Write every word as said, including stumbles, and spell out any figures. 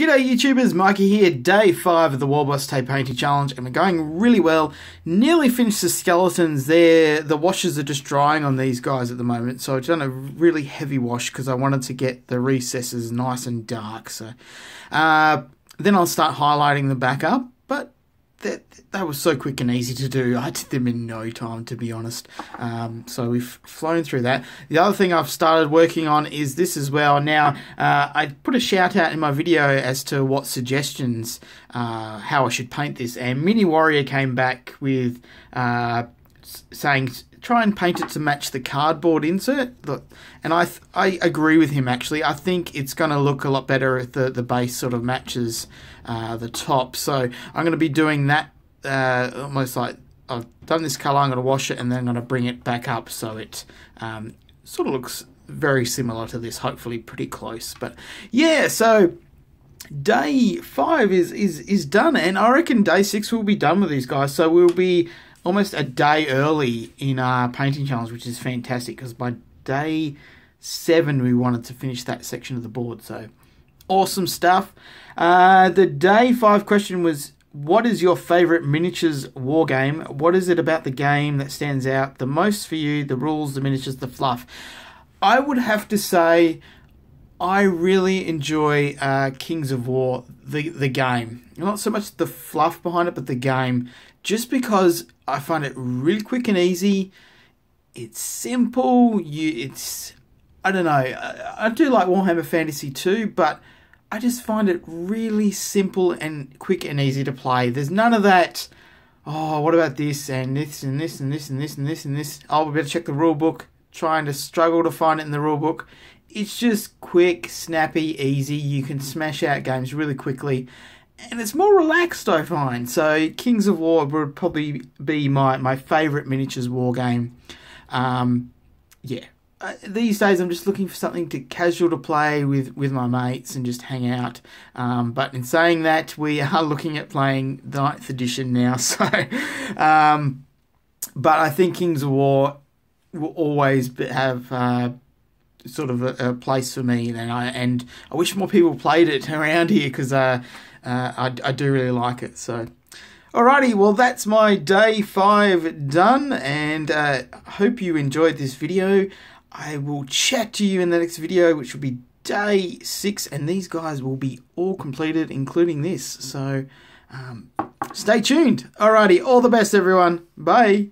G'day YouTubers, Mikey here, day five of the Warboss Tape Painting Challenge, and we're going really well. Nearly finished the skeletons there. The washes are just drying on these guys at the moment, so I've done a really heavy wash because I wanted to get the recesses nice and dark. So uh, then I'll start highlighting them back up, but that that was so quick and easy to do. I did them in no time, to be honest. Um, so we've flown through that. The other thing I've started working on is this as well. Now, uh, I put a shout out in my video as to what suggestions, uh, how I should paint this. And Mini Warrior came back with uh, saying, try and paint it to match the cardboard insert. Look, and I th I agree with him, actually. I think it's going to look a lot better if the, the base sort of matches uh, the top. So I'm going to be doing that uh, almost like I've done this colour. I'm going to wash it and then I'm going to bring it back up so it um, sort of looks very similar to this, hopefully pretty close. But yeah, so day five is, is, is done. And I reckon day six we'll be done with these guys. So we'll be almost a day early in our painting challenge, which is fantastic because by day seven we wanted to finish that section of the board. So awesome stuff. Uh, the day five question was, what is your favourite miniatures war game? What is it about the game that stands out the most for you? The rules, the miniatures, the fluff. I would have to say I really enjoy uh, Kings of War, the, the game. Not so much the fluff behind it, but the game. Just because I find it really quick and easy. It's simple. You, it's, I don't know. I, I do like Warhammer Fantasy too, but I just find it really simple and quick and easy to play. There's none of that, oh, what about this and this and this and this and this and this and this. Oh, we better check the rule book. Trying to struggle to find it in the rule book. It's just quick, snappy, easy. You can smash out games really quickly. And it's more relaxed, I find. So Kings of War would probably be my, my favourite miniatures war game. Um, yeah. Uh, these days I'm just looking for something to casual to play with, with my mates and just hang out. Um, but in saying that, we are looking at playing the ninth edition now. So, um, but I think Kings of War will always have Uh, sort of a, a place for me, and I and I wish more people played it around here because uh, uh, I, I do really like it. So alrighty, well that's my day five done, and uh, hope you enjoyed this video. I will chat to you in the next video, which will be day six, and these guys will be all completed including this, so um, stay tuned. Alrighty, all the best everyone, bye.